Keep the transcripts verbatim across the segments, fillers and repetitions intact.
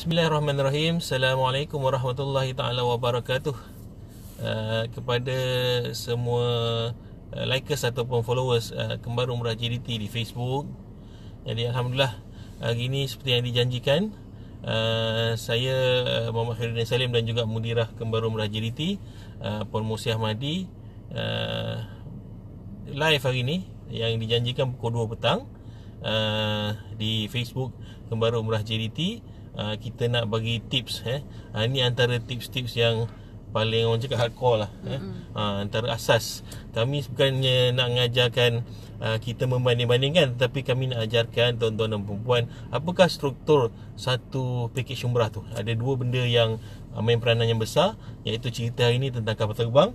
Bismillahirrahmanirrahim. Assalamualaikum warahmatullahi ta'ala wabarakatuh. uh, Kepada semua uh, likers ataupun followers uh, Kembar Umrah J D T di Facebook. Jadi Alhamdulillah, hari ini seperti yang dijanjikan, uh, Saya uh, Muhammad Firdaus Salim dan juga Mudirah Kembar Umrah J D T, uh, Puan Musyahmadi, uh, live hari ini yang dijanjikan pukul dua petang uh, di Facebook Kembar Umrah J D T. Uh, kita nak bagi tips eh. Uh, ini antara tips-tips yang paling orang cakap hardcore lah eh. uh, Antara asas. Kami bukannya nak mengajarkan uh, kita membanding-bandingkan, tetapi kami nak ajarkan tuan-tuan dan perempuan apakah struktur satu pakej umrah tu. Ada dua benda yang uh, main peranan yang besar, iaitu cerita hari ini tentang kapal terbang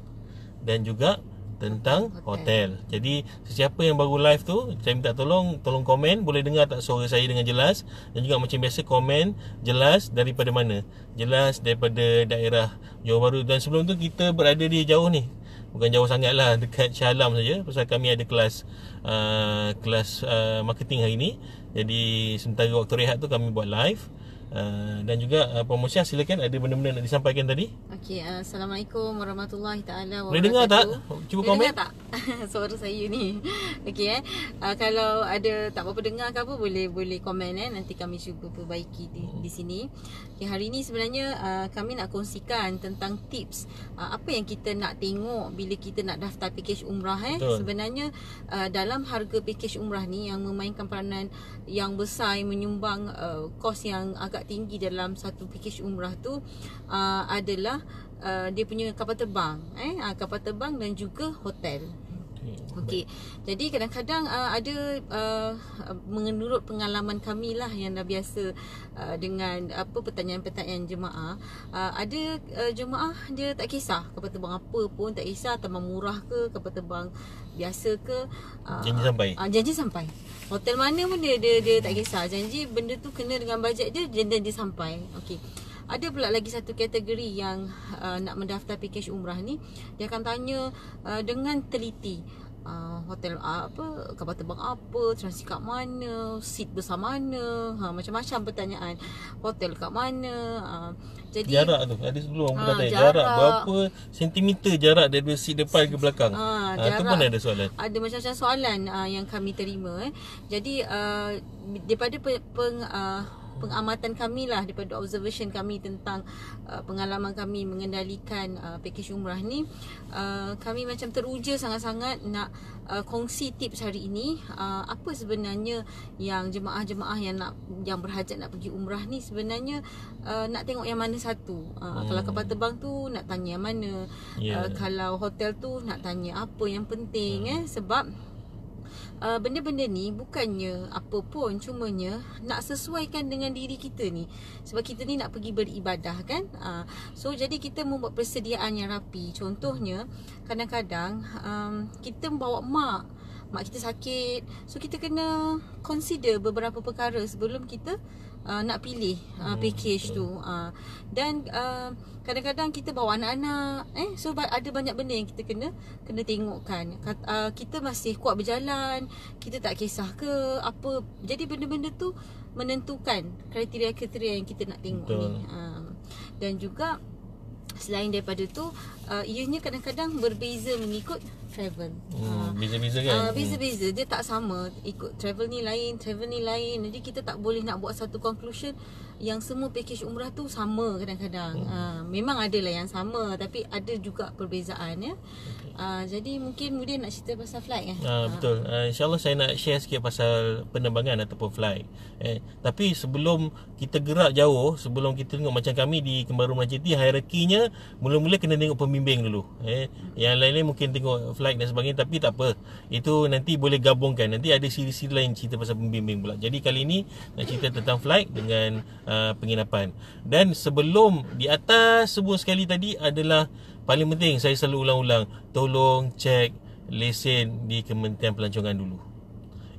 dan juga tentang hotel. hotel. Jadi sesiapa yang baru live tu, saya minta tolong tolong komen, boleh dengar tak suara saya dengan jelas, dan juga macam biasa komen jelas daripada mana? Jelas daripada daerah Johor Bahru. Dan sebelum tu kita berada di jauh ni. Bukan jauh sangatlah, dekat Syah Alam saja, pasal kami ada kelas uh, kelas uh, marketing hari ni. Jadi sementara waktu rehat tu kami buat live. Uh, dan juga uh, Puan Musyah, silakan, ada benda-benda nak disampaikan tadi. Okey, uh, Assalamualaikum warahmatullahi taala wabarakatuh. Boleh dengar tak? Cuba boleh komen. Dengar tak? Suara saya ni. Okey eh. Uh, kalau ada tak apa-apa dengar ke apa, boleh boleh komen eh. Nanti kami cuba perbaiki di, di sini. Okay, hari ni sebenarnya uh, kami nak kongsikan tentang tips uh, apa yang kita nak tengok bila kita nak daftar pakej umrah eh. Betul. Sebenarnya uh, dalam harga pakej umrah ni yang memainkan peranan yang besar, yang menyumbang uh, kos yang agak tinggi dalam satu pakej umrah tu uh, adalah uh, dia punya kapal terbang eh uh, kapal terbang dan juga hotel. Okey. Jadi kadang-kadang uh, ada uh, menurut pengalaman kami lah yang dah biasa uh, dengan apa pertanyaan-pertanyaan jemaah, uh, ada uh, jemaah dia tak kisah kapal terbang apa pun, tak kisah terbang murah ke, kapal terbang biasa ke, uh, janji sampai. Uh, janji sampai. Hotel mana pun dia dia, dia tak kisah. Janji benda tu kena dengan bajet dia, dia dia sampai. Okey. Ada pula lagi satu kategori yang uh, nak mendaftar pakej umrah ni, dia akan tanya uh, dengan teliti uh, hotel uh, apa, kapal terbang apa, transit kat mana, seat besar mana, ha, macam-macam pertanyaan. Hotel kat mana, uh, jadi jarak tu ada sebelum orang ha, tanya jarak, jarak berapa sentimeter jarak dari seat depan ke belakang. Ah ha, ha, tu pun ada soalan. Ada macam-macam soalan uh, yang kami terima eh. Jadi uh, daripada peng uh, pengamatan kami lah, daripada observation kami tentang uh, pengalaman kami mengendalikan uh, pakej umrah ni, uh, kami macam teruja sangat-sangat nak uh, kongsi tips hari ini. Uh, apa sebenarnya yang jemaah-jemaah yang nak yang berhajat nak pergi umrah ni sebenarnya uh, nak tengok yang mana satu. Uh, hmm. Kalau kapal terbang tu nak tanya yang mana, yeah. uh, kalau hotel tu nak tanya apa yang penting hmm. eh sebab Uh, benda-benda ni bukannya apa pun, cumanya nak sesuaikan dengan diri kita ni. Sebab kita ni nak pergi beribadah kan, uh, so jadi kita membuat persediaan yang rapi. Contohnya kadang-kadang um, kita bawa mak mak kita sakit, so kita kena consider beberapa perkara sebelum kita Uh, nak pilih uh, package tu. uh, Dan uh, kadang-kadang kita bawa anak-anak eh? So ada banyak benda yang kita kena Kena tengokkan. uh, Kita masih kuat berjalan, kita tak kisah ke apa. Jadi benda-benda tu menentukan kriteria-kriteria yang kita nak tengok. Betul. Ni uh, dan juga selain daripada tu, uh, ianya kadang-kadang berbeza mengikut travel. Beza-beza hmm, kan? Uh, Beza-beza, dia tak sama. Ikut travel ni lain, travel ni lain. Jadi kita tak boleh nak buat satu conclusion yang semua pakej umrah tu sama kadang-kadang. hmm. uh, Memang adalah yang sama, tapi ada juga perbezaan ya. Okay. uh, Jadi mungkin Mudir nak cerita pasal flight kan? uh, Betul, uh, insyaAllah saya nak share sikit pasal penerbangan ataupun flight. eh, Tapi sebelum kita gerak jauh, sebelum kita tengok macam kami di Kembar Umrah J D T, hierarkinya mula-mula kena tengok pembimbing dulu. eh, hmm. Yang lain-lain mungkin tengok flight dan sebagainya, tapi tak apa, itu nanti boleh gabungkan. Nanti ada siri-siri lain cerita pasal pembimbing pula. Jadi kali ni nak cerita tentang flight dengan uh, penginapan. Dan sebelum di atas semua sekali tadi adalah paling penting, saya selalu ulang-ulang, tolong cek lesen di Kementerian Pelancongan dulu.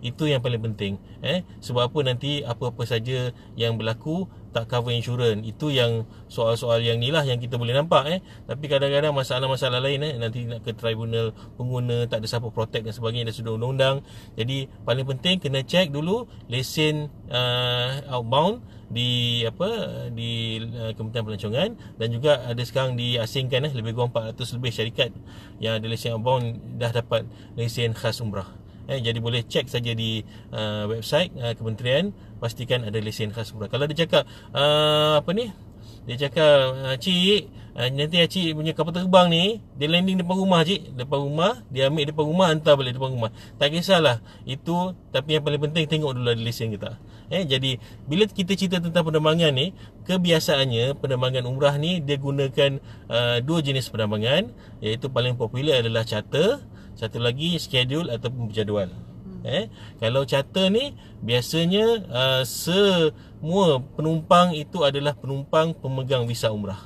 Itu yang paling penting eh? Sebab apa nanti apa-apa saja yang berlaku tak cover insurans. Itu yang soal-soal yang ni lah yang kita boleh nampak eh. Tapi kadang-kadang masalah-masalah lain eh, nanti nak ke tribunal pengguna, tak ada siapa protect dan sebagainya, dah sudah undang-undang. Jadi paling penting kena check dulu lesen uh, outbound di apa di uh, Kementerian Pelancongan, dan juga ada sekarang diasingkan eh, lebih kurang empat ratus lebih syarikat yang ada lesen outbound dah dapat lesen khas umrah. Eh, jadi boleh cek saja di uh, website uh, kementerian, pastikan ada lesen khas umrah. Kalau dia cakap uh, apa ni, dia cakap cik uh, nanti cik punya kapal terbang ni dia landing depan rumah cik, depan rumah dia ambil depan rumah, hantar balik depan rumah, tak kisahlah itu. Tapi yang paling penting tengok dulu ada lesen kita eh. Jadi bila kita cerita tentang penerbangan ni, kebiasaannya penerbangan umrah ni dia gunakan uh, dua jenis penerbangan, iaitu paling popular adalah charter, satu lagi schedule ataupun jadual. Hmm. Eh, kalau charter ni biasanya uh, semua penumpang itu adalah penumpang pemegang visa umrah.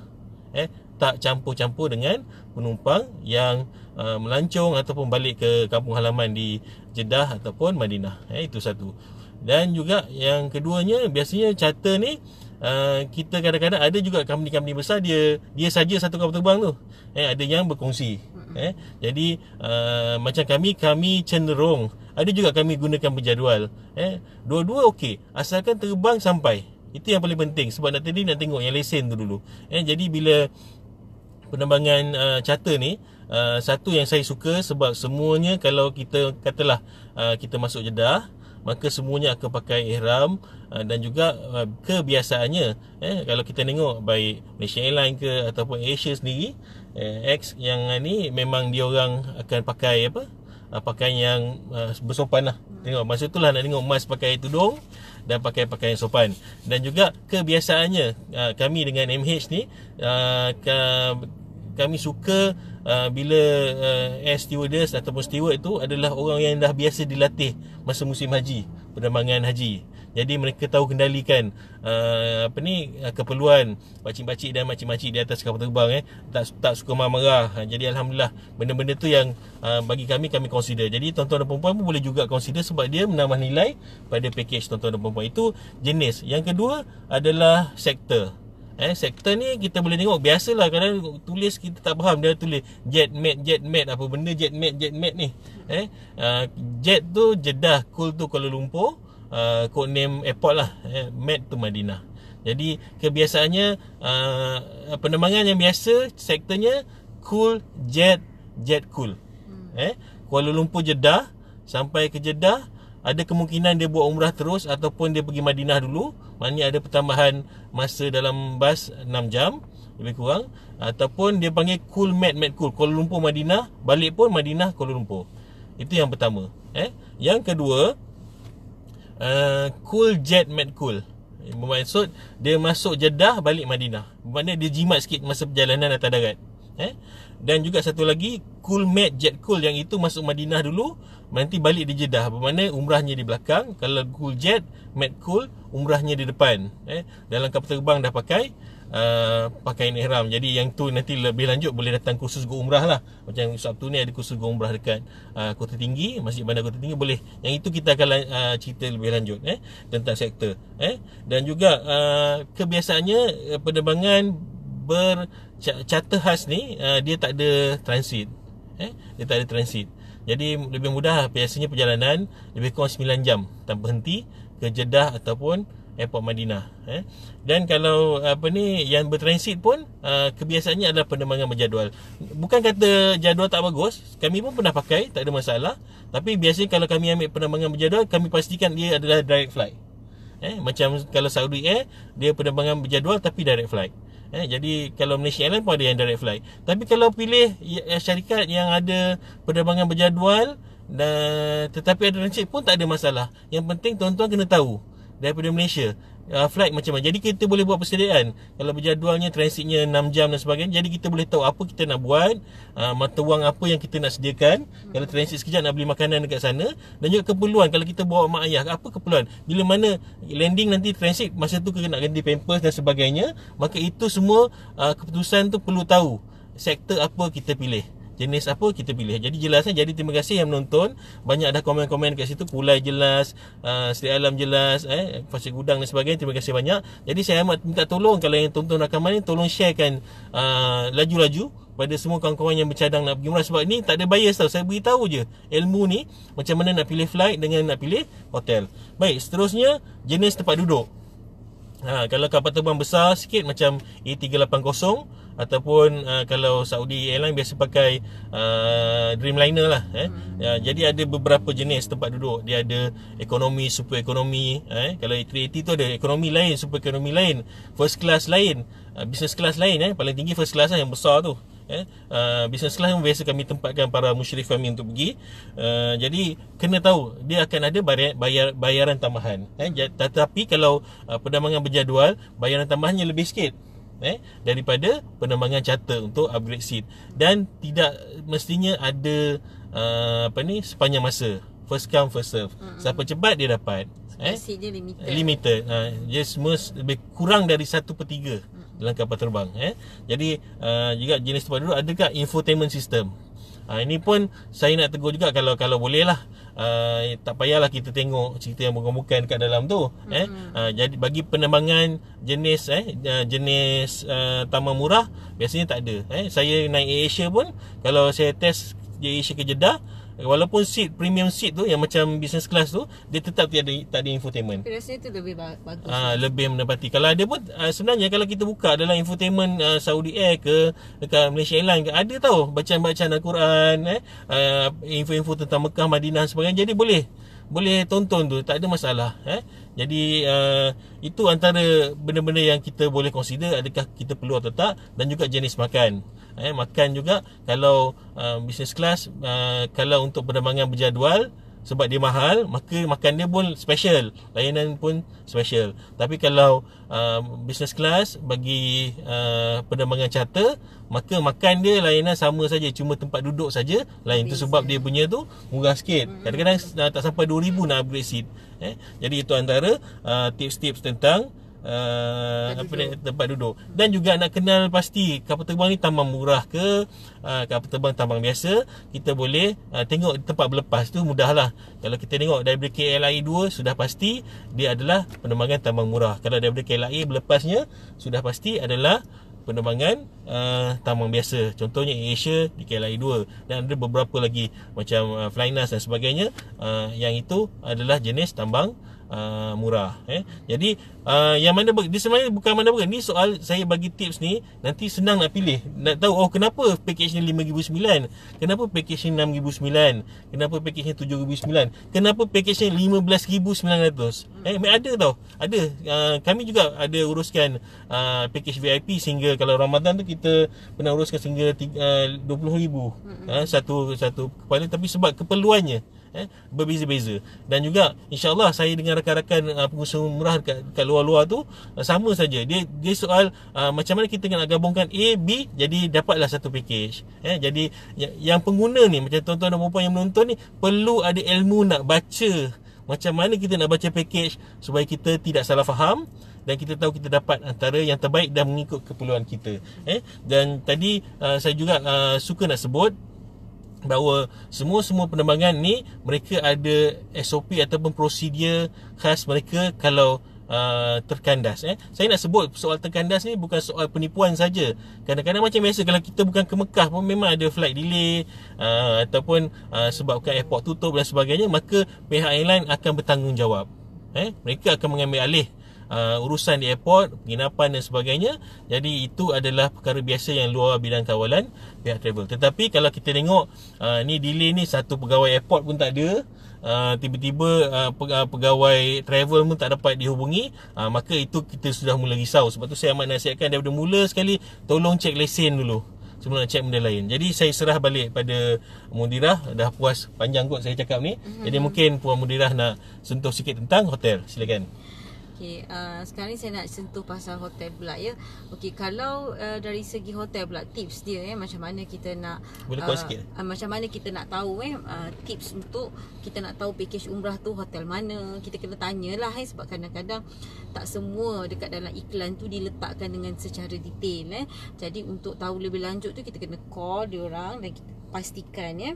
Eh, tak campur-campur dengan penumpang yang uh, melancong ataupun balik ke kampung halaman di Jeddah ataupun Madinah. Eh, itu satu. Dan juga yang keduanya biasanya charter ni Uh, kita kadang-kadang ada juga company-company besar dia dia saja satu kapal terbang tu. Eh, ada yang berkongsi. Eh, jadi uh, macam kami kami cenderung ada juga kami gunakan berjadual. Eh, dua-dua okey asalkan terbang sampai. Itu yang paling penting sebab nak tadi nak tengok yang lesen tu dulu. Eh, jadi bila penerbangan uh, charter ni uh, satu yang saya suka sebab semuanya kalau kita katalah uh, kita masuk Jeddah, maka semuanya akan pakai ihram dan juga kebiasaannya eh, kalau kita tengok baik Malaysia Airlines ke ataupun Asia sendiri eh, X yang ni memang dia orang akan pakai apa pakaian yang uh, bersopan lah. Tengok masa tu lah nak tengok mas pakai tudung dan pakai pakaian sopan. Dan juga kebiasaannya uh, kami dengan M H ni uh, kami suka uh, bila uh, air stewardess ataupun steward tu adalah orang yang dah biasa dilatih masa musim haji, penerbangan haji. Jadi mereka tahu kendalikan uh, apa ni uh, keperluan pakcik-pakcik dan makcik-makcik di atas kapal terbang eh. Tak tak suka marah-marah. Jadi alhamdulillah benda-benda tu yang uh, bagi kami kami consider. Jadi tuan-tuan dan puan-puan pun boleh juga consider sebab dia menambah nilai pada package tuan-tuan dan puan-puan. Itu jenis. Yang kedua adalah sektor. Eh, sektor ni kita boleh tengok biasalah, kadang tulis kita tak faham, dia tulis jetmat, jetmat apa benda jetmat, jetmat ni eh uh, jet tu Jeddah, cool tu Kuala Lumpur, uh, code name airport lah eh, mat tu Madinah. Jadi kebiasaannya uh, penerbangan yang biasa sektornya cool jet, jet cool eh Kuala Lumpur Jeddah, sampai ke Jeddah ada kemungkinan dia buat umrah terus ataupun dia pergi Madinah dulu. Maknanya ada pertambahan masa dalam bas enam jam lebih kurang, ataupun dia panggil cool mat, mat cool Kuala Lumpur Madinah, balik pun Madinah Kuala Lumpur. Itu yang pertama eh. Yang kedua uh, cool jet mat cool, bermaksud dia masuk Jeddah balik Madinah, bermakna dia jimat sikit masa perjalanan atas darat eh. Dan juga satu lagi cool mat jet cool, yang itu masuk Madinah dulu nanti balik di Jeddah, bermakna umrahnya di belakang. Kalau cool jet mat cool umrahnya di depan eh. Dalam kapal terbang dah pakai uh, pakaian ihram. Jadi yang tu nanti lebih lanjut boleh datang kursus go umrah lah. Macam Sabtu ni ada kursus go umrah dekat uh, Kota Tinggi, Masjid Bandar Kota Tinggi boleh. Yang itu kita akan uh, cerita lebih lanjut eh tentang sektor eh. Dan juga uh, kebiasaannya penerbangan bercharter khas ni uh, dia tak ada transit eh dia tak ada transit. Jadi lebih mudah, biasanya perjalanan lebih kurang sembilan jam tanpa henti ke Jeddah ataupun airport Madinah eh. Dan kalau apa ni yang bertransit pun uh, kebiasaannya adalah penerbangan berjadual. Bukan kata jadual tak bagus, kami pun pernah pakai, tak ada masalah. Tapi biasanya kalau kami ambil penerbangan berjadual, kami pastikan dia adalah direct flight eh. Macam kalau Saudi Air dia penerbangan berjadual tapi direct flight. Eh, jadi kalau Malaysia Airlines pun ada yang direct flight. Tapi kalau pilih ya, syarikat yang ada penerbangan berjadual dan tetapi ada transit pun tak ada masalah. Yang penting tuan-tuan kena tahu daripada Malaysia uh, flight macam mana. Jadi kita boleh buat persediaan. Kalau berjadualnya transitnya enam jam dan sebagainya, jadi kita boleh tahu apa kita nak buat, uh, mata wang apa yang kita nak sediakan. Kalau transit sekejap nak beli makanan dekat sana, dan juga keperluan kalau kita bawa mak ayah, apa keperluan bila mana landing nanti transit masa tu kena ganti pampers dan sebagainya. Maka itu semua uh, keputusan tu perlu tahu sektor apa kita pilih. jenis apa kita pilih. Jadi jelasnya. Jadi terima kasih yang menonton. Banyak dah komen-komen kat situ. Pulai jelas, uh, Sri Alam jelas, eh, Pasir Gudang dan sebagainya. Terima kasih banyak. Jadi saya amat minta tolong, kalau yang tonton rakaman ni, tolong sharekan uh, laju-laju pada semua kawan-kawan yang bercadang nak pergi umrah. Sebab ni tak ada bias tau, saya beritahu je ilmu ni, macam mana nak pilih flight dengan nak pilih hotel. Baik, seterusnya jenis tempat duduk. Ha, kalau kapal terbang besar sikit macam A tiga lapan kosong ataupun uh, kalau Saudi Airlines biasa pakai uh, dreamliner lah, eh. Ya, jadi ada beberapa jenis tempat duduk. Dia ada ekonomi, super ekonomi, eh. Kalau A tiga lapan kosong tu ada ekonomi lain, super ekonomi lain, first class lain, uh, business class lain, eh. Paling tinggi first class lah, yang besar tu. Eh, uh, business class biasa kami tempatkan para musyrif kami untuk pergi. uh, Jadi kena tahu dia akan ada bayar, bayar, bayaran tambahan, eh. Tetapi kalau uh, penerbangan berjadual, bayaran tambahannya lebih sikit, eh, daripada penerbangan charter untuk upgrade seat. Dan tidak mestinya ada uh, apa ni, sepanjang masa. First come first serve. Mm-hmm. Siapa cepat dia dapat, eh? Seat dia limited, limited. Uh, Dia semua lebih kurang dari satu per tiga dalam kapal terbang, eh. Jadi uh, juga jenis tempat duduk, adakah infotainment system. Ha, ini pun saya nak tegur juga, kalau kalau boleh lah, uh, tak payahlah kita tengok cerita yang bukan-bukan dekat dalam tu, eh. Mm-hmm. Uh, jadi bagi penerbangan jenis eh uh, jenis uh, taman murah biasanya tak ada, eh. Saya naik Asia pun, kalau saya test Asia ke Jeddah, walaupun seat premium seat tu yang macam business class tu, dia tetap tiada, tak ada infotainment. Rasanya tu lebih bagus. Aa, lebih mendapati. Kalau ada pun aa, sebenarnya kalau kita buka dalam infotainment aa, Saudi Air ke dekat Malaysia Airlines ke, ada tahu bacaan-bacaan Al-Quran, eh, aa, info-info tentang Mekah, Madinah sebagainya. Jadi boleh boleh tonton tu, tak ada masalah, eh. Jadi uh, itu antara benda-benda yang kita boleh consider, adakah kita perlu atau tak. Dan juga jenis makan, eh, makan juga kalau uh, business class, uh, kalau untuk penerbangan berjadual, sebab dia mahal, maka makan dia pun special, layanan pun special. Tapi kalau uh, business class bagi uh, penerbangan charter, maka makan dia layanan sama saja, cuma tempat duduk saja lain. Itu sebab dia punya tu murah sikit, kadang-kadang uh, tak sampai dua ribu nak upgrade seat, eh. Jadi itu antara uh, tips-tips tentang Uh, tempat, apa duduk. Ni, tempat duduk. Dan juga nak kenal pasti kapal terbang ni taman murah ke uh, kapal terbang tambang biasa. Kita boleh uh, tengok tempat berlepas tu, mudahlah. Kalau kita tengok daripada K L I A dua, sudah pasti dia adalah penerbangan tambang murah. Kalau daripada K L I A berlepasnya, sudah pasti adalah penerbangan uh, tambang biasa. Contohnya Asia di K L I A dua. Dan ada beberapa lagi macam uh, Flynas dan sebagainya, uh, yang itu adalah jenis tambang Uh, murah, eh. Jadi uh, yang mana dia sebenarnya bukan mana bukan. Ni soal saya bagi tips ni, nanti senang nak pilih, nak tahu oh kenapa package ni lima ribu sembilan, kenapa package ni enam ribu sembilan, kenapa package ni tujuh ribu sembilan, kenapa package ni lima belas ribu sembilan ratus. Eh, ada tau, ada. Uh, kami juga ada uruskan uh, package V I P sehingga kalau Ramadan tu kita pernah uruskan sehingga tiga, uh, dua puluh ribu. Mm-hmm. uh, satu satu kepala, tapi sebab keperluannya, eh, berbeza-beza. Dan juga insya-Allah saya dengan rakan-rakan uh, pengusaha murah dekat, dekat luar-luar tu uh, sama saja. Dia dia soal uh, macam mana kita nak gabungkan A B jadi dapatlah satu package, eh. Jadi yang pengguna ni, macam tuan-tuan dan puan yang menonton ni, perlu ada ilmu nak baca macam mana kita nak baca package supaya kita tidak salah faham dan kita tahu kita dapat antara yang terbaik dan mengikut keperluan kita, eh. Dan tadi uh, saya juga uh, suka nak sebut bahawa semua-semua penerbangan ni mereka ada S O P ataupun prosedur khas mereka kalau uh, terkandas, eh. Saya nak sebut soal terkandas ni bukan soal penipuan saja. Kadang-kadang macam biasa kalau kita bukan ke Mekah pun memang ada flight delay uh, ataupun uh, sebabkan airport tutup dan sebagainya, maka pihak airline akan bertanggungjawab, eh. Mereka akan mengambil alih Uh, urusan di airport, penginapan dan sebagainya. Jadi itu adalah perkara biasa yang luar bidang kawalan pihak travel. Tetapi kalau kita tengok uh, ni delay ni, satu pegawai airport pun tak ada, uh, tiba-tiba uh, pegawai travel pun tak dapat dihubungi, uh, maka itu kita sudah mula risau. Sebab tu saya amat nasihatkan daripada mula sekali, tolong cek lesen dulu sebelum nak cek benda lain. Jadi saya serah balik pada Mudirah. Dah puas panjang kot saya cakap ni. Jadi mungkin Puan Mudirah nak sentuh sikit tentang hotel. Silakan. Okey, uh, sekarang ni saya nak sentuh pasal hotel pula ya. Okey, kalau uh, dari segi hotel pula, tips dia eh, macam mana kita nak Boleh uh, uh, macam mana kita nak tahu eh uh, tips untuk kita nak tahu package umrah tu hotel mana. Kita kena tanyalah eh, sebab kadang-kadang tak semua dekat dalam iklan tu diletakkan dengan secara detail eh. Jadi untuk tahu lebih lanjut tu kita kena call dia orang dan kita pastikan ya.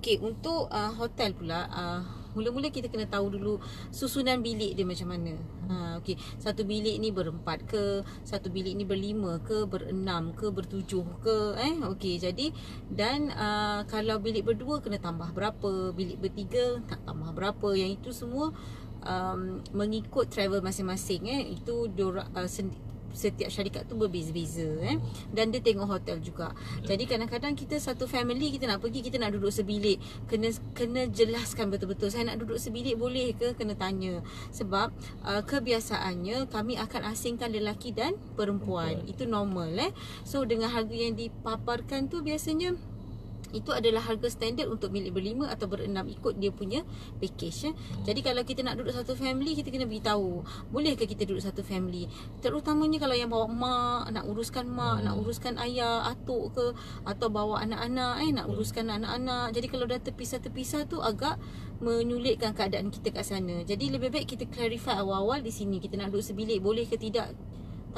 Okey, untuk uh, hotel pula, uh, mula-mula kita kena tahu dulu susunan bilik dia macam mana. Ha, okey, satu bilik ni berempat ke, satu bilik ni berlima ke, berenam ke, bertujuh ke eh. Okey, jadi dan uh, kalau bilik berdua kena tambah berapa, bilik bertiga tak tambah berapa. Yang itu semua um, mengikut travel masing-masing eh. Itu diorang uh, sendi- setiap syarikat tu berbeza-beza eh, dan dia tengok hotel juga. Jadi kadang-kadang kita satu family kita nak pergi, kita nak duduk sebilik, kena kena jelaskan betul-betul, saya nak duduk sebilik boleh ke, kena tanya. Sebab uh, kebiasaannya kami akan asingkan lelaki dan perempuan. Okay. Itu normal eh. So dengan harga yang dipaparkan tu biasanya itu adalah harga standard untuk bilik berlima atau berenam ikut dia punya package eh. Jadi kalau kita nak duduk satu family, kita kena beritahu, bolehkah kita duduk satu family? Terutamanya kalau yang bawa mak, nak uruskan mak, hmm. nak uruskan ayah, atuk ke, atau bawa anak-anak eh, nak uruskan anak-anak. Jadi kalau dah terpisah-terpisah tu agak menyulitkan keadaan kita kat sana. Jadi lebih baik kita clarify awal-awal di sini, kita nak duduk sebilik boleh ke tidak,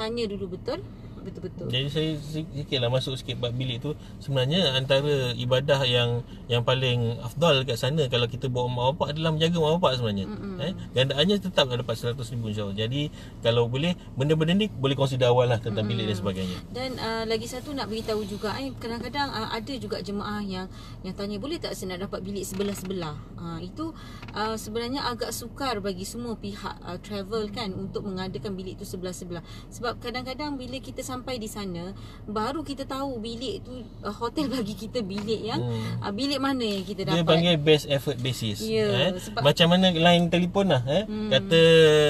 tanya dulu betul. Betul-betul. Jadi saya sikitlah masuk sikit bab bilik tu. Sebenarnya antara ibadah yang yang paling afdal kat sana kalau kita bawa mak bapak adalah menjaga mak bapak sebenarnya. Mm-hmm. Eh, gandaannya tetap dapat seratus ribu insya-Allah. Jadi kalau boleh benda-benda ni boleh consider awal lah tentang mm-hmm. bilik dan sebagainya. Dan uh, lagi satu nak beritahu juga eh, kadang-kadang uh, ada juga jemaah yang yang tanya boleh tak saya nak dapat bilik sebelah-sebelah. Uh, itu uh, sebenarnya agak sukar bagi semua pihak uh, travel kan untuk mengadakan bilik tu sebelah-sebelah. Sebab kadang-kadang bila kita sampai di sana baru kita tahu bilik tu uh, hotel bagi kita bilik yang hmm. uh, bilik mana yang kita dapat. Dia panggil best effort basis. Yeah, eh? Macam mana line telefon lah eh? hmm. Kata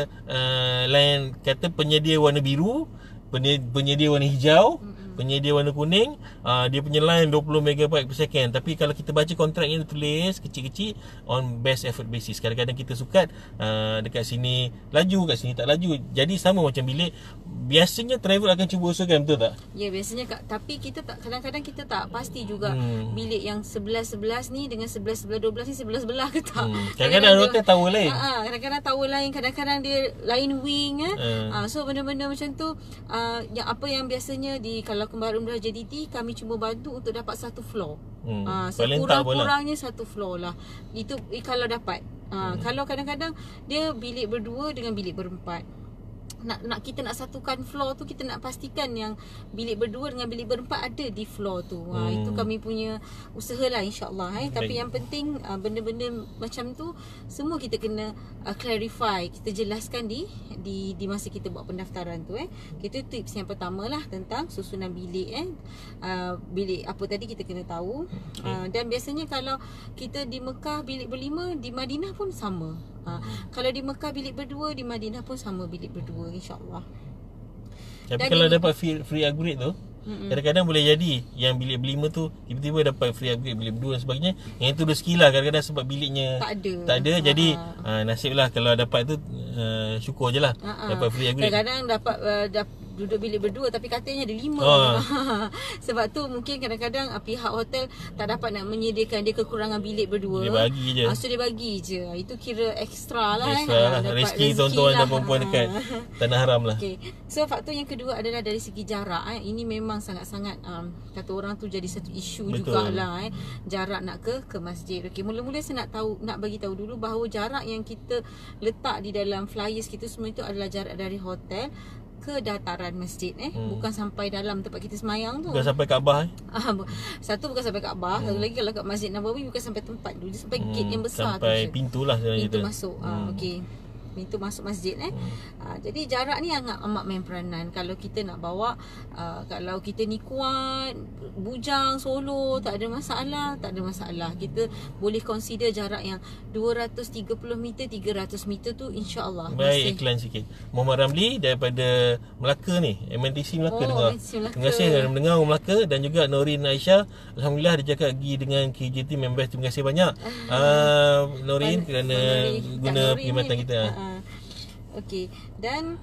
uh, line kata penyedia warna biru, penyedia warna hijau, hmm. penyedia warna kuning, uh, dia punya line dua puluh megabit per second. Tapi kalau kita baca kontraknya tulis kecil-kecil on best effort basis. Kadang-kadang kita sukat uh, dekat sini laju, kat sini tak laju. Jadi sama macam bilik, biasanya travel akan cuba usahakan, betul tak? Ya, biasanya Kak, tapi kita tak, kadang-kadang kita tak pasti juga hmm. bilik yang sebelas sebelas ni dengan sebelas sebelas dua belas ni sebelah-sebelah ke tak. Hmm. Kadang-kadang hotel tower lain. Ha, kadang-kadang tower lain, kadang-kadang dia lain wing eh. Hmm. Ha, so benda-benda macam tu uh, yang apa yang biasanya di kalau Kembar Umrah J D T kami cuma bantu untuk dapat satu floor. Hmm. Ha, sekurang-kurangnya satu floor lah. Itu eh, kalau dapat. Ha, hmm. Kalau kadang-kadang dia bilik berdua dengan bilik berempat. Nak nak kita nak satukan floor tu, kita nak pastikan yang bilik berdua dengan bilik berempat ada di floor tu. Ha, hmm. itu kami punya usaha lah insya-Allah eh. Okay. Tapi yang penting uh, benda-benda macam tu semua kita kena uh, clarify, kita jelaskan di di di masa kita buat pendaftaran tu eh. Kita tips yang pertama lah tentang susunan bilik eh. Uh, bilik apa tadi kita kena tahu. Okay. Uh, dan biasanya kalau kita di Mekah bilik berlima, di Madinah pun sama. Ha, kalau di Mekah bilik berdua, di Madinah pun sama bilik berdua insya-Allah. Tapi dan kalau dapat free, free upgrade tu, mm-mm. kadang-kadang boleh jadi yang bilik berlima tu tiba-tiba dapat free upgrade bilik berdua dan sebagainya. Yang itu rezeki lah, kadang-kadang sebab biliknya tak ada, tak ada ha. Jadi ha, nasib lah kalau dapat tu uh, syukur je lah ha. Dapat free upgrade. Kadang-kadang dapat uh, dapat duduk bilik berdua tapi katanya ada lima. Oh. Sebab tu mungkin kadang-kadang pihak hotel tak dapat nak menyediakan, dia kekurangan bilik berdua. Dia bagi je. So dia bagi je. Itu kira ekstra lah. Ekstra eh. lah. Rezeki tuan-tuan dan perempuan dekat Tanah Haram lah. Okay. So faktor yang kedua adalah dari segi jarak. Eh. Ini memang sangat-sangat um, kata orang tu jadi satu isu Betul. jugalah. Eh. Jarak nak ke ke masjid. Okay. Mula-mula saya nak tahu, nak bagi tahu dulu bahawa jarak yang kita letak di dalam flyers kita semua itu adalah jarak dari hotel ke dataran masjid eh hmm. bukan sampai dalam tempat kita semayang tu, bukan sampai Kaabah eh. Satu bukan sampai Kaabah, hmm. satu lagi kalau kat Masjid Nabawi bukan sampai tempat tu, dia sampai hmm. gate yang besar sampai tu, sampai pintulah sebenarnya tu masuk. hmm. Ah, okey, pintu masuk masjid eh. Ha, jadi jarak ni amat amat main peranan. Kalau kita nak bawa uh, kalau kita ni kuat, bujang, solo, tak ada masalah, tak ada masalah. Kita boleh consider jarak yang dua ratus tiga puluh meter, tiga ratus meter tu insya-Allah. Baik, iklan sikit. Muhammad Ramli daripada Melaka ni, M N T C Melaka oh, dengar. Melaka. Terima kasih kerana mendengar Melaka, dan juga Norin Aisyah, alhamdulillah dia cakap pergi dengan K J T members. Terima kasih banyak. Ah uh, Norin kerana Norin. guna perkhidmatan kita. Ha. Okey, dan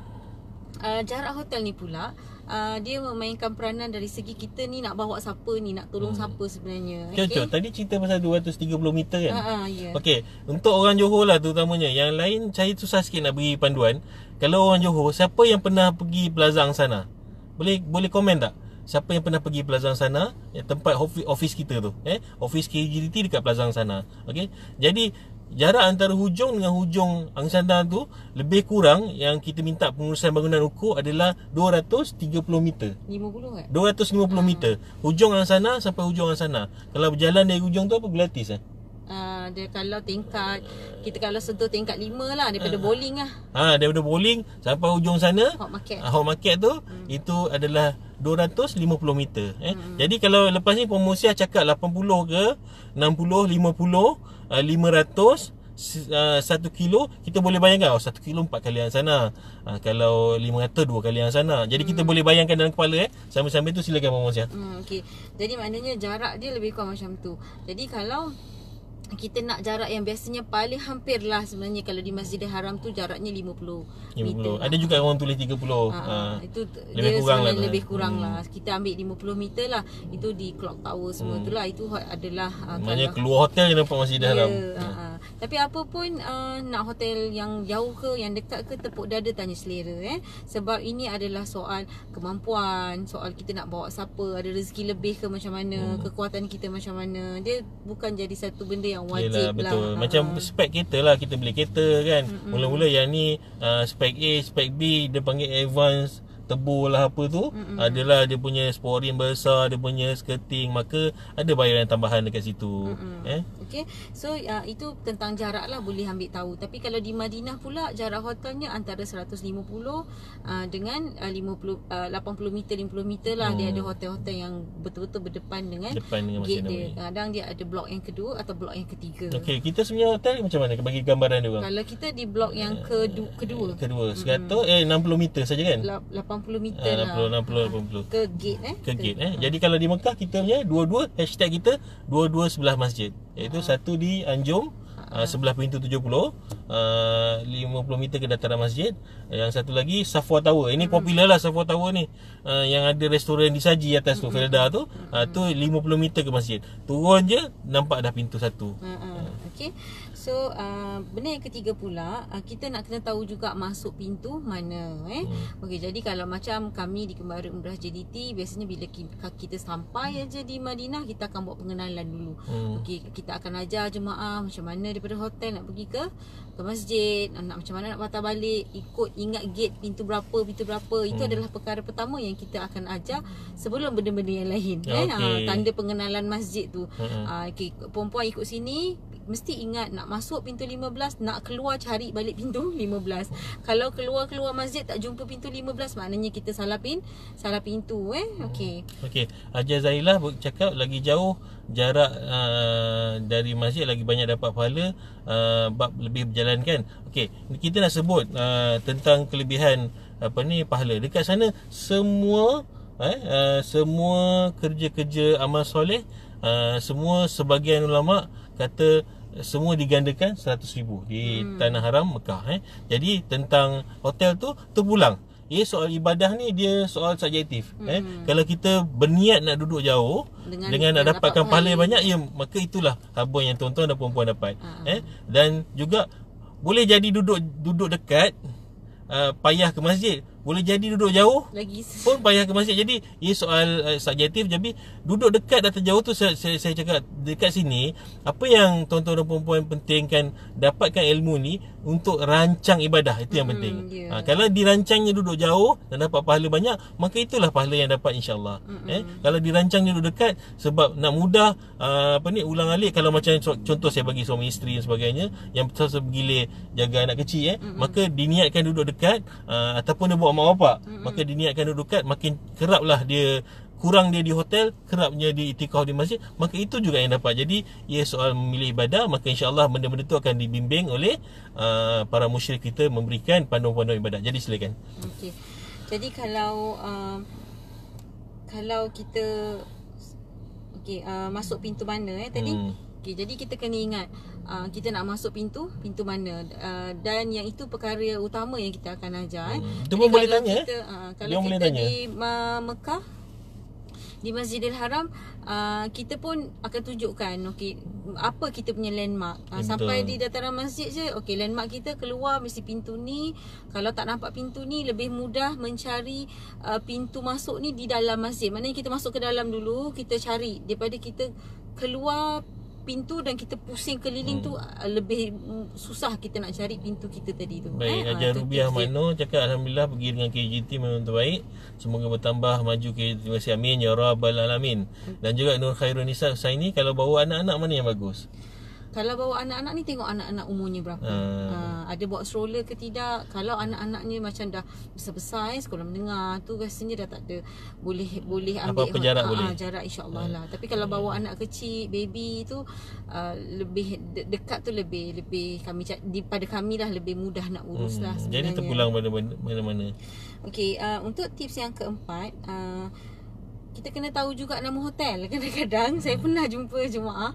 uh, jarak hotel ni pula Uh, dia memainkan peranan dari segi kita ni nak bawa siapa ni, nak tolong hmm. siapa sebenarnya. Contoh, okay? Tadi cerita pasal dua ratus tiga puluh meter kan. Uh, uh, yeah. Okey, untuk orang Johor lah terutamanya. Yang lain saya susah sikit nak beri panduan. Kalau orang Johor, siapa yang pernah pergi Plaza Angsana? Boleh boleh komen tak? Siapa yang pernah pergi Plaza Angsana, tempat office kita tu, eh? Office K L I A dekat Plaza Angsana. Okey. Jadi jarak antara hujung dengan hujung Angsana tu lebih kurang yang kita minta pengurusan bangunan ukur adalah dua ratus tiga puluh meter. lima puluh kan? dua ratus lima puluh uh. meter. Hujung Angsana sampai hujung Angsana. Kalau berjalan dari hujung tu apa gratis eh? Uh, dia kalau tingkat kita kalau sentuh tingkat lima lah daripada uh. bowling lah. Ah, daripada bowling sampai hujung sana hot market. Hot market tu hmm. itu adalah dua ratus lima puluh meter eh. Hmm. Jadi kalau lepas ni Pemusia cakap lapan puluh ke enam puluh, lima puluh, lima ratus, satu kilo, kita boleh bayangkan oh, satu kilo empat kali yang sana, ha, kalau lima ratus dua kali yang sana. Jadi hmm. kita boleh bayangkan dalam kepala eh. Sambil-sambil tu silakan Puan Musyah. Hmm, okay. Jadi maknanya jarak dia lebih kurang macam tu. Jadi kalau kita nak jarak yang biasanya paling hampir lah sebenarnya kalau di Masjidil Haram tu jaraknya lima puluh meter lah. Ada juga orang tulis tiga puluh. Ha, ha. Itu lebih kurang lah, lebih kurang hmm. lah. Kita ambil lima puluh meter lah. Itu di clock tower semua hmm. tu lah. Itu adalah maknanya keluar hotel je nampak Masjidil yeah, Haram ha, ha. Tapi apa pun uh, nak hotel yang jauh ke yang dekat ke, tepuk dada tanya selera eh. Sebab ini adalah soal kemampuan, soal kita nak bawa siapa, ada rezeki lebih ke macam mana, hmm. kekuatan kita macam mana. Dia bukan jadi satu benda yang wajib. Yelah, betul lah. Macam ha. spek kereta lah, kita beli kereta kan. Mm-mm. Mula-mula yang ni uh, spek A, spek B, dia panggil advance tebal lah apa tu. Mm-mm. Adalah dia punya sporing besar, dia punya skirting, maka ada bayaran tambahan dekat situ. Mm-mm. Eh? Okay. So uh, itu tentang jarak lah boleh ambil tahu. Tapi kalau di Madinah pula jarak hotelnya antara seratus lima puluh uh, dengan uh, lima puluh, uh, lapan puluh meter, lima puluh meter lah. Hmm. Dia ada hotel-hotel yang betul-betul berdepan dengan, depan dengan gate dia. Kadang dia ada blok yang kedua atau blok yang ketiga. Okey, kita sebenarnya hotel macam mana? Bagi gambaran dia orang. Kalau kita di blok yang kedua, kedua. Kedua. seratus mm-hmm. eh enam puluh meter saja kan? lapan puluh meter ha, enam puluh, lah. enam puluh, lapan puluh. Ke gate eh. Ke gate eh. Ha. Jadi kalau di Mekah kita punya dua-dua hashtag kita dua-dua sebelah masjid. Iaitu ha. satu di Anjung ha. uh, sebelah pintu tujuh puluh, uh, lima puluh meter ke dataran masjid. Yang satu lagi Safwar Tower. Ini hmm. popular lah Safwar Tower ni. Uh, yang ada restoran disaji atas tu, hmm. Felda tu. Hmm. Uh, tu lima puluh meter ke masjid. Turun je nampak dah pintu satu. Ha. Ha. Uh. Okey. So uh, benda yang ketiga pula uh, kita nak kena tahu juga masuk pintu mana eh. Hmm. Okey, jadi kalau macam kami di Kembar Umrah J D T biasanya bila kita sampai aja di Madinah kita akan buat pengenalan dulu. Hmm. Okey, kita akan ajar jemaah macam mana daripada hotel nak pergi ke ke masjid, nak macam mana nak patah balik, ikut ingat gate pintu berapa, pintu berapa. Itu hmm. adalah perkara pertama yang kita akan ajar sebelum benda-benda yang lain okay. eh. Uh, tanda pengenalan masjid tu. Hmm. Uh, okey, perempuan ikut sini mesti ingat nak masuk pintu lima belas, nak keluar cari balik pintu lima belas. Kalau keluar-keluar masjid tak jumpa pintu lima belas, maknanya kita salah pin, salah pintu eh. Okey. Okey, Haji Zailah cakap lagi jauh jarak uh, dari masjid lagi banyak dapat pahala, uh, bab lebih berjalan kan. Okey, kita nak sebut uh, tentang kelebihan apa ni pahala. Dekat sana semua eh uh, semua kerja-kerja amal soleh, uh, semua sebahagian ulama kata semua digandakan seratus ribu di hmm. Tanah Haram Mekah eh. Jadi tentang hotel tu terpulang. Ya, soal ibadah ni dia soal subjektif hmm. eh. Kalau kita berniat nak duduk jauh dengan, dengan nak dapatkan dapat pahala banyak ya, maka itulah habun yang tuan-tuan dan puan-puan dapat hmm. eh. Dan juga boleh jadi duduk duduk dekat uh, payah ke masjid, boleh jadi duduk jauh lagi pun payah ke masjid. Jadi ia soal uh, subjektif. Jadi duduk dekat atau jauh tu saya, saya, saya cakap dekat sini apa yang tuan-tuan dan puan-puan pentingkan dapatkan ilmu ni untuk rancang ibadah. Itu yang hmm, penting yeah. ha, kalau dirancangnya duduk jauh dan dapat pahala banyak, maka itulah pahala yang dapat insyaAllah hmm, eh? hmm. Kalau dirancangnya duduk dekat sebab nak mudah uh, apa ni ulang alik. Kalau macam contoh saya bagi suami isteri dan sebagainya yang tersegilir jaga anak kecil eh? hmm, maka diniatkan duduk dekat uh, ataupun dia buat mak bapak, mm-hmm. maka diniatkan duduk kat, makin keraplah dia kurang dia di hotel, kerapnya di itikaf di masjid, maka itu juga yang dapat. Jadi ia soal memilih ibadah, maka insyaAllah benda-benda tu akan dibimbing oleh uh, para musyrik kita memberikan panduan-panduan ibadah. Jadi silakan. Okey. Jadi kalau uh, kalau kita okey uh, masuk pintu mana eh tadi? Hmm. Okay, jadi kita kena ingat uh, kita nak masuk pintu pintu mana, uh, dan yang itu perkara utama yang kita akan ajar. Hmm. Itu pun boleh tanya. Kita, uh, kalau kita tanya. Di uh, Mekah, di Masjidil Haram, uh, kita pun akan tunjukkan okey apa kita punya landmark. Uh, sampai di dataran masjid je, okey landmark kita keluar mesti pintu ni. Kalau tak nampak pintu ni, lebih mudah mencari uh, pintu masuk ni di dalam masjid. Maknanya kita masuk ke dalam dulu, kita cari daripada kita keluar pintu dan kita pusing keliling hmm. tu lebih susah kita nak cari pintu kita tadi tu. Baik, eh? Ajar ha, Rubiah Manoh cakap alhamdulillah pergi dengan K J T memang terbaik. Semoga bertambah maju K J T. Terima kasih, amin ya rabbal alamin. Hmm. Dan juga Nur Khairunisa, saya ni kalau bawa anak-anak mana yang bagus? Kalau bawa anak-anak ni tengok anak-anak umurnya berapa. Hmm. Uh, ada bawa stroller ke tidak. Kalau anak-anaknya macam dah besar-besar, eh, sekolah menengah tu rasanya dah tak ada boleh boleh ambil apa-apa jarak, ha, boleh. Ha, jarak insya-Allah hmm. lah. Tapi kalau bawa anak kecil, baby tu uh, lebih de- dekat tu lebih lebih kami di, pada kami lah lebih mudah nak urus hmm. lah sebenarnya. Jadi terpulang mana-mana. Okey, uh, untuk tips yang keempat, uh, kita kena tahu juga nama hotel. Kadang-kadang saya pernah jumpa jemaah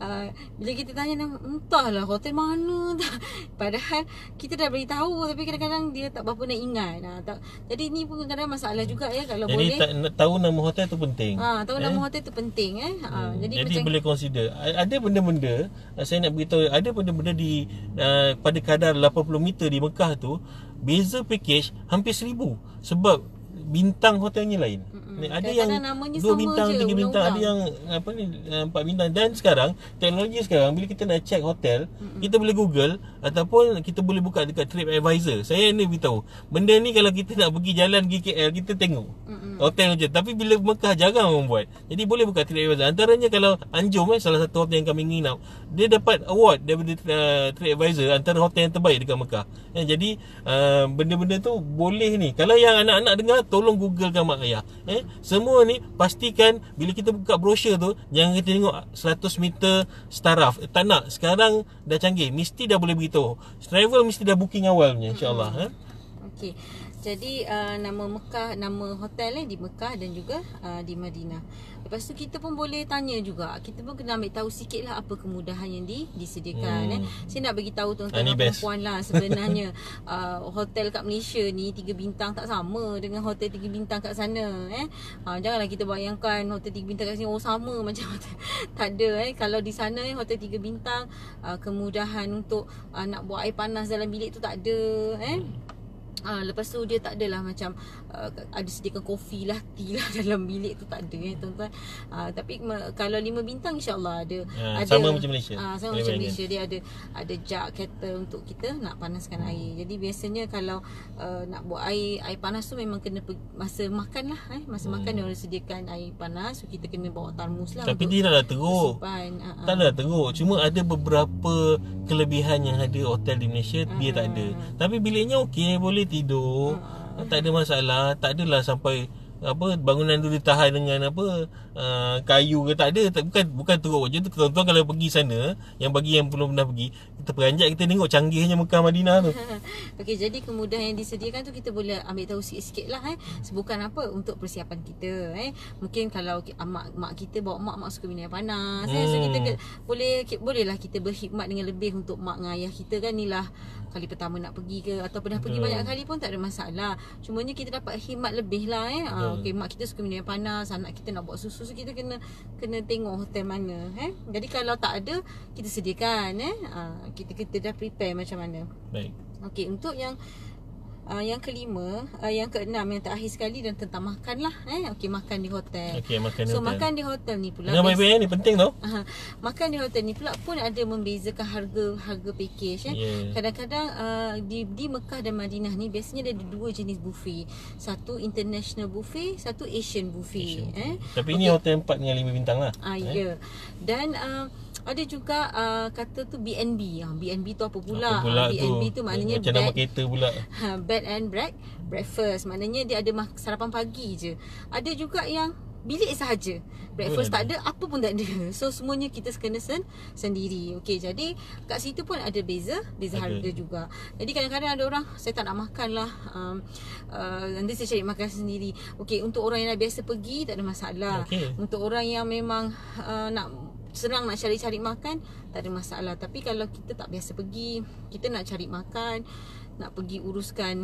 uh, bila kita tanya nama, entahlah hotel mana tak? Padahal kita dah beritahu, tapi kadang-kadang dia tak berapa nak ingat nah, tak. Jadi ni pun kadang-kadang masalah juga ya. Kalau jadi, boleh tak, tahu nama hotel tu penting. ha, Tahu eh? nama hotel tu penting eh? ha, hmm. Jadi, jadi macam, boleh consider. Ada benda-benda saya nak beritahu, ada benda-benda di uh, pada kadar lapan puluh meter di Mekah tu beza package hampir seribu. Sebab bintang hotelnya lain. Mm-hmm. Ada yang dua bintang, tiga bintang, ada yang apa ni empat bintang. Dan sekarang teknologi sekarang bila kita nak check hotel, mm-hmm. kita boleh Google ataupun kita boleh buka dekat Trip Advisor. Saya ni beritahu, benda ni kalau kita nak pergi jalan pergi K L kita tengok mm-hmm. hotel macam. Tapi bila Mekah jarang orang buat. Jadi boleh buka Trip Advisor. Antaranya kalau Anjung eh, salah satu hotel yang kami ingin nak, dia dapat award daripada uh, Trip Advisor antara hotel yang terbaik dekat Mekah. Eh, jadi uh, benda-benda tu boleh ni. Kalau yang anak-anak dengar, tolong googlekan mak ayah. Eh, semua ni pastikan bila kita buka brosur tu jangan kita tengok seratus meter setaraf. Eh, tak nak. Sekarang dah canggih, mesti dah boleh beritahu. Travel mesti dah booking awalnya insya-Allah. Hmm. Eh? Okey. Jadi uh, nama Mekah, nama hotel eh, di Mekah dan juga uh, di Madinah. Lepas tu kita pun boleh tanya juga. Kita pun kena ambil tahu sikit lah apa kemudahan yang di, disediakan hmm. eh. Saya nak bagi tahu tuan-tuan dan puan lah sebenarnya uh, hotel kat Malaysia ni tiga bintang tak sama dengan hotel tiga bintang kat sana eh. Uh, janganlah kita bayangkan hotel tiga bintang kat sini oh sama macam tak ada eh. Kalau di sana eh, hotel tiga bintang uh, kemudahan untuk uh, nak buat air panas dalam bilik tu tak ada eh. Ah, lepas tu dia tak adalah macam uh, ada sediakan kopi lah, tea lah dalam bilik tu tak ada eh tuan-tuan. Uh, tapi ma- kalau lima bintang insya-Allah ada, ha, ada sama macam Malaysia. Ah, uh, sama macam Malaysia, dia ada ada jug kettle untuk kita nak panaskan hmm. air. Jadi biasanya kalau uh, nak buat air air panas tu memang kena pe- masa makan lah eh masa hmm. makan dia orang sediakan air panas, so kita kena bawa termus lah. Tapi dia dah teruk. Uh-huh. Tak dah teruk. Cuma ada beberapa kelebihan yang ada hotel di Malaysia uh-huh. dia tak ada. Tapi biliknya okey, boleh tidur, hmm. tak ada masalah, tak adalah sampai apa bangunan tu ditahan dengan apa uh, kayu ke, tak ada, tak, bukan bukan teruk je tu. Tuan-tuan kalau pergi sana, yang bagi yang belum pernah pergi, kita peranjat kita tengok canggihnya Mekah Madinah tu. Okey, jadi kemudahan yang disediakan tu kita boleh ambil tahu sikit-sikit lah eh. Sebukan apa untuk persiapan kita eh. Mungkin kalau uh, mak mak kita bawa mak mak suka minum air panas hmm. eh. So kita ke, boleh ke, bolehlah kita berkhidmat dengan lebih untuk mak dan ayah kita kan, inilah kali pertama nak pergi ke atau pernah pergi hmm. banyak kali pun tak ada masalah. Cumanya kita dapat khidmat lebih lah eh. Hmm. Okey, mak kita suka minum air panas, anak kita nak buat susu, so kita kena kena tengok hotel mana eh. Jadi kalau tak ada, kita sediakan eh. Uh, kita kita dah prepare macam mana. Baik. Okey, untuk yang Uh, yang kelima, uh, yang keenam, yang terakhir sekali dan tentang makan lah eh. Okey, makan di hotel. Okey, makan di so, hotel. So makan di hotel ni pula. Yang baik-baik ni penting tau. Uh, makan di hotel ni pula pun ada membezakan harga harga package eh. Yeah. Kadang-kadang uh, di di Mekah dan Madinah ni biasanya ada dua jenis buffet. Satu international buffet, satu Asian buffet Asian. eh. Tapi okay, ini hotel empat dengan lima bintang lah. Ah uh, ya. Yeah. Eh. Dan uh, ada juga uh, kata tu B and B. B and B tu apa pula? Apa pula uh, B and B tu, tu maknanya macam bed, nama kereta pula. Uh, bed and break, breakfast. Maknanya dia ada mak- sarapan pagi je. Ada juga yang bilik sahaja. Breakfast tak ada, apa pun tak ada. So semuanya kita kena sen- sendiri. Okey, jadi kat situ pun ada beza, beza okay. harga juga. Jadi kadang-kadang ada orang, saya tak nak makan lah, um, uh, nanti saya cari makan sendiri. Okey, untuk orang yang biasa pergi tak ada masalah. Okay. Untuk orang yang memang uh, nak senang nak cari-cari makan, tak ada masalah. Tapi kalau kita tak biasa pergi, kita nak cari makan, nak pergi uruskan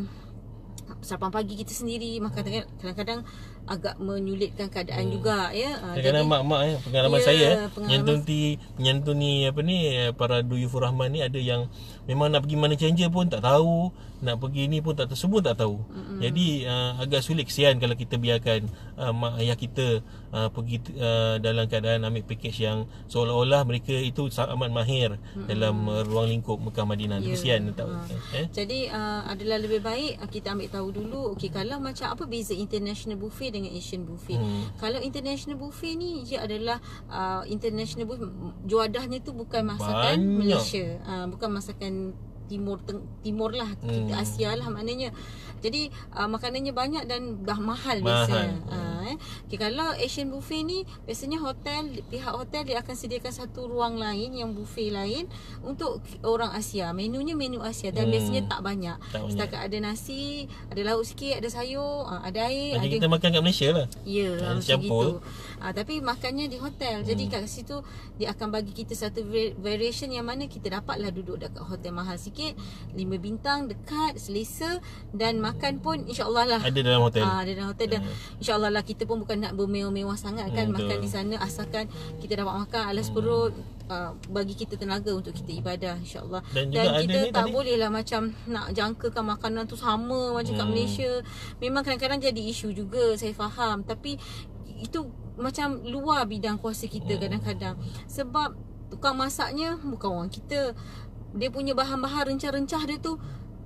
sarapan pagi kita sendiri, makan kadang-kadang agak menyulitkan keadaan hmm. juga ya. Kadang-kadang mak-mak ya, pengalaman ya, saya penyantuni penyantuni apa ni para duyufur rahman ni, ada yang memang nak pergi mana changer pun tak tahu, nak pergi ni pun tak tahu, semua tak tahu. Mm-hmm. Jadi uh, agak sulit, kesian kalau kita biarkan uh, mak ayah kita uh, pergi uh, dalam keadaan ambil package yang seolah-olah mereka itu amat mahir mm-hmm. dalam uh, ruang lingkup Mekah Madinah. Yeah. Kesian tak ha. tahu. Eh? Jadi uh, adalah lebih baik kita ambil tahu dulu. Okey, kalau macam apa beza international buffet dengan Asian buffet. Hmm. Kalau international buffet ni dia adalah uh, international buffet, juadahnya tu bukan masakan Banyak. Malaysia, uh, bukan masakan timur teng, timur lah, hmm. Asia lah maknanya. Jadi uh, makanannya banyak dan dah mahal biasanya. Uh, eh. Okay, kalau Asian buffet ni biasanya hotel, pihak hotel dia akan sediakan satu ruang lain yang buffet lain untuk orang Asia. Menunya menu Asia dan hmm. biasanya tak banyak. tak banyak. Setakat ada nasi, ada lauk sikit, ada sayur, uh, ada air. Macam ada kita makan kat Malaysia lah. Ya, yeah, macam gitu. Uh, tapi makannya di hotel. Jadi hmm. kat situ dia akan bagi kita satu variation yang mana kita dapatlah duduk dekat hotel mahal sikit, lima bintang, dekat, selesa dan makan pun insyaAllah lah ada dalam hotel. Ah, ada dalam hotel dan yeah. insyaAllah lah kita pun bukan nak bermewah-mewah sangat kan. Mm, makan betul. Di sana asalkan kita dapat makan alas mm. perut, uh, bagi kita tenaga untuk kita ibadah insyaAllah. Dan, dan kita tak tadi? boleh lah macam nak jangkakan makanan tu sama macam mm. kat Malaysia. Memang kadang-kadang jadi isu juga, saya faham. Tapi itu macam luar bidang kuasa kita mm. kadang-kadang. Sebab tukang masaknya bukan orang kita. Dia punya bahan-bahan rencah-rencah dia tu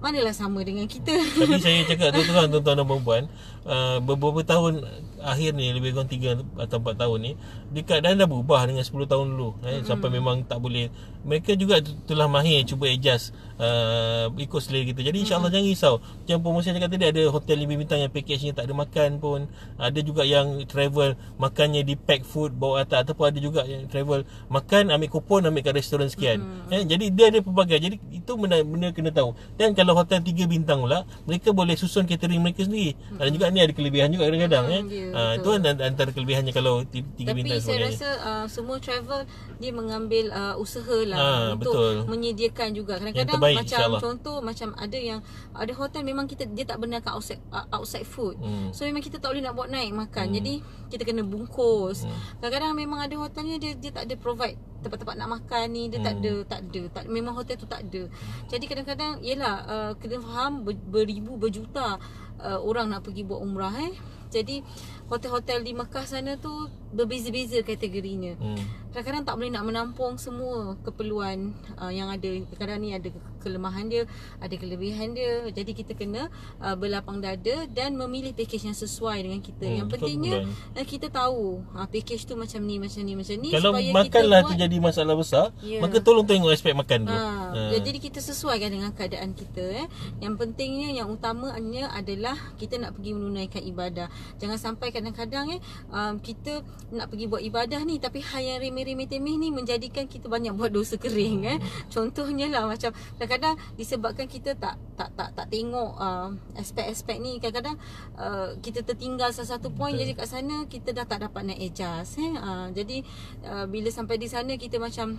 manalah sama dengan kita. Tapi saya cakap tu terang tuan-tuan dan perempuan, uh, beberapa tahun akhir ni, lebih kurang tiga atau empat tahun ni, dekat dan dah berubah dengan sepuluh tahun dulu eh, mm-hmm. sampai memang tak boleh. Mereka juga telah mahir cuba adjust uh, ikut selera kita. Jadi insyaAllah mm-hmm. jangan risau. Macam promosi yang cakap tadi, ada hotel lima bintang yang package-nya tak ada makan pun. Ada juga yang travel makannya di pack food bawa atas, ataupun ada juga yang travel makan ambil kupon ambil kat restoran sekian. Mm-hmm. eh, Jadi dia ada pelbagai. Jadi itu benda-benda kena tahu. Dan kalau hotel tiga bintang pula, mereka boleh susun catering mereka sendiri. Mm-hmm. Dan juga ni ada kelebihan juga kadang-kadang mm-hmm. eh. yeah, ha, itu antara kelebihannya kalau tiga tapi bintang. Tapi saya rasa uh, semua travel dia mengambil uh, usaha lah ha, untuk betul. menyediakan juga. Kadang-kadang terbaik, macam contoh macam ada yang ada hotel memang kita dia tak benarkan outside, uh, outside food. Hmm. So memang kita tak boleh nak buat naik makan. Hmm. Jadi kita kena bungkus. Hmm. Kadang-kadang memang ada hotelnya dia dia tak ada provide tempat-tempat nak makan ni, dia hmm. tak ada tak ada tak, memang hotel tu tak ada. Jadi kadang-kadang yalah uh, kena faham ber, beribu berjuta uh, orang nak pergi buat umrah eh. Jadi hotel-hotel di Mekah sana tu berbeza-beza kategorinya. hmm. Kadang-kadang tak boleh nak menampung semua keperluan uh, yang ada. Kadang-kadang ni ada kelemahan dia, ada kelebihan dia. Jadi kita kena uh, berlapang dada dan memilih package yang sesuai dengan kita. hmm, Yang pentingnya uh, kita tahu uh, package tu macam ni, macam ni, macam ni. Kalau makanlah tu jadi masalah besar, yeah. maka tolong tengok aspek makan tu. ha, ha. Jadi kita sesuaikan dengan keadaan kita eh. Yang pentingnya, yang utamanya adalah kita nak pergi menunaikan ibadah. Jangan sampai kadang-kadang eh, um, kita nak pergi buat ibadah ni, tapi hal yang remeh-remeh temeh ni menjadikan kita banyak buat dosa kering eh. Contohnya lah macam kadang-kadang disebabkan kita tak tak tak tak tengok uh, aspek-aspek ni, kadang-kadang uh, kita tertinggal salah satu point. Jadi kat sana kita dah tak dapat nak adjust eh. Uh, jadi uh, bila sampai di sana kita macam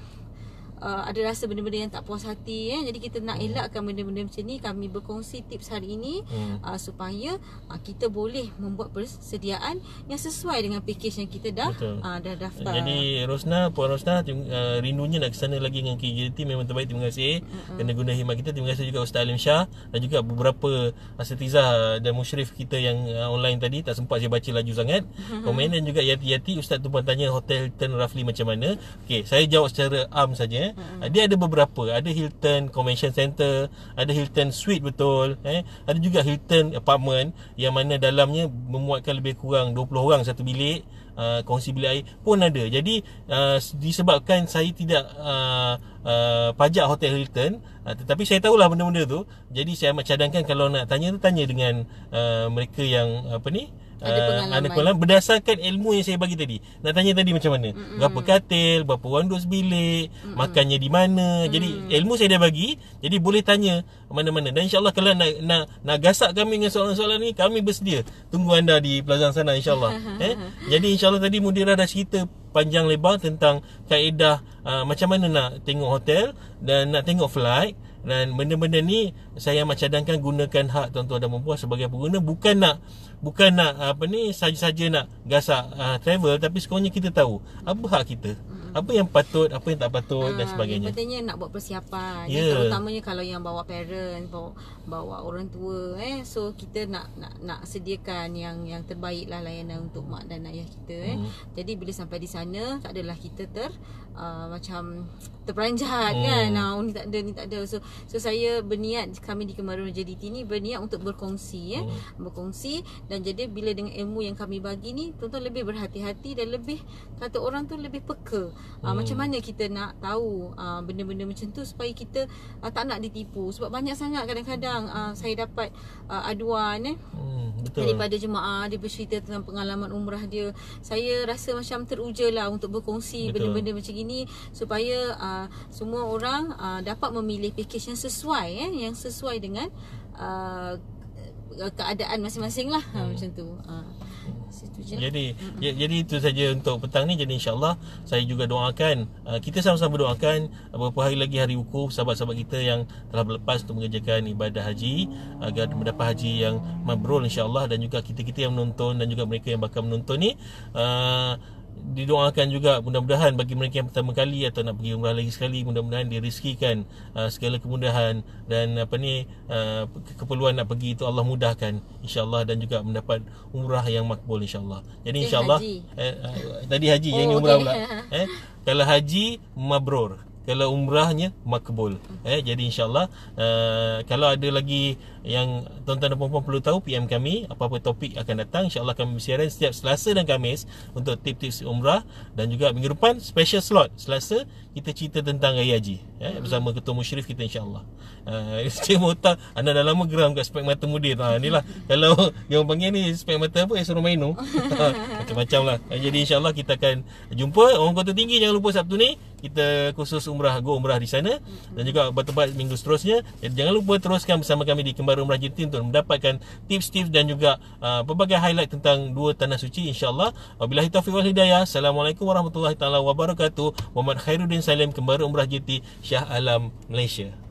Uh, ada rasa benda-benda yang tak puas hati eh. Jadi kita nak elakkan benda-benda macam ni. Kami berkongsi tips hari ini hmm. uh, supaya uh, kita boleh membuat persediaan yang sesuai dengan package yang kita dah uh, dah daftar. Jadi Rosna, Puan Rosna uh, rindunya nak ke sana lagi dengan K J T. Memang terbaik, terima kasih hmm. kena guna khidmat kita. Terima kasih juga Ustaz Alim Shah dan juga beberapa asatizah dan musyrif kita yang uh, online tadi. Tak sempat saya baca laju sangat komen. Dan juga Yati-Yati, Ustaz tu pun tanya hotel Hilton roughly macam mana. Okey, saya jawab secara am saja. Hmm. Dia ada beberapa. Ada Hilton Convention Center, ada Hilton Suite betul eh? Ada juga Hilton Apartment yang mana dalamnya memuatkan lebih kurang dua puluh orang satu bilik. Uh, kongsi bilik air pun ada. Jadi uh, disebabkan saya tidak uh, uh, pajak hotel Hilton, uh, tetapi saya tahulah benda-benda tu. Jadi saya amat cadangkan kalau nak tanya tu, tanya dengan uh, mereka yang apa ni Ada pengalaman. Ada pengalaman berdasarkan ilmu yang saya bagi tadi. Nak tanya tadi macam mana? Mm-mm. Berapa katil, berapa wanduk sebilik, Mm-mm. makannya di mana. Mm. Jadi ilmu saya dah bagi, jadi boleh tanya mana-mana. Dan insya-Allah kalau nak nak nak gasak kami dengan soalan-soalan ni, kami bersedia. Tunggu anda di Plaza Angsana insya-Allah. eh? Jadi insya-Allah tadi Mudirah dah cerita panjang lebar tentang kaedah uh, macam mana nak tengok hotel dan nak tengok flight. Dan benda-benda ni saya amat cadangkan, gunakan hak tuan-tuan dan puan-puan sebagai pengguna. Bukan nak bukan nak apa ni saja-saja nak gasak uh, travel, tapi sekurangnya kita tahu apa hak kita, apa yang patut, apa yang tak patut, ha, dan sebagainya. Pentingnya nak buat persiapan, yeah. terutamanya kalau yang bawa parent, bawa, bawa orang tua, eh so kita nak nak nak sediakan yang yang terbaiklah layanan untuk mak dan ayah kita, eh. Hmm. Jadi bila sampai di sana tak adalah kita ter uh, macam terperanjat, hmm. kan. Nah, ni tak ada, ni tak ada. So so saya berniat, kami di Kembar Umrah J D T ni berniat untuk berkongsi, eh. Hmm. Berkongsi, dan jadi bila dengan ilmu yang kami bagi ni, tuan-tuan lebih berhati-hati dan lebih, kata orang tu, lebih peka. Hmm. Aa, macam mana kita nak tahu aa, benda-benda macam tu supaya kita aa, tak nak ditipu. Sebab banyak sangat kadang-kadang aa, saya dapat aa, aduan, eh, hmm, betul. daripada jemaah. Dia bercerita tentang pengalaman umrah dia. Saya rasa macam teruja lah untuk berkongsi betul. benda-benda macam ini supaya aa, semua orang aa, dapat memilih pakej yang sesuai, eh, yang sesuai dengan aa, keadaan masing-masing lah, hmm. macam tu. Aa. Jadi mm-hmm. ya, jadi itu saja untuk petang ni. Jadi insya-Allah saya juga doakan, uh, kita sama-sama doakan beberapa hari lagi hari wukuf sahabat-sahabat kita yang telah berlepas untuk mengerjakan ibadah haji, agar mendapat haji yang mabrur insya-Allah. Dan juga kita-kita yang menonton dan juga mereka yang bakal menonton ni, uh, didoakan juga mudah-mudahan bagi mereka yang pertama kali atau nak pergi umrah lagi sekali, mudah-mudahan direzekikan uh, segala kemudahan dan apa ni uh, keperluan nak pergi itu Allah mudahkan insya-Allah, dan juga mendapat umrah yang makbul insya-Allah. Jadi insya-Allah eh, uh, tadi haji oh, yang ni umrah okay. pula. Eh, kalau haji mabrur, kalau umrahnya makbul. Eh, jadi insya-Allah uh, kalau ada lagi yang tuan-tuan dan puan-puan perlu tahu, P M kami, apa-apa topik akan datang insya-Allah. Kami bersiaran setiap Selasa dan Khamis untuk tips-tips umrah, dan juga minggu depan special slot Selasa kita cerita tentang raya haji, eh, bersama ketua musyrif kita insya-Allah. Uh, cuma otak anda dah lama geram kat spek mata Mudir. Ha, inilah kalau yang panggil ni spek mata apa, Esromaino. Macam-macam lah. Jadi insya-Allah kita akan jumpa orang Kota Tinggi. Jangan lupa Sabtu ni kita khusus umrah, go umrah di sana, dan juga obat-obat minggu seterusnya. Jangan lupa teruskan bersama kami di Kembar Umrah J D T untuk mendapatkan tips-tips dan juga uh, pelbagai highlight tentang dua tanah suci insya-Allah. Wabillahi taufiq wal hidayah. Assalamualaikum warahmatullahi taala wabarakatuh. Muhammad Firdaus Salim, Kembar Umrah J D T, Syah Alam, Malaysia.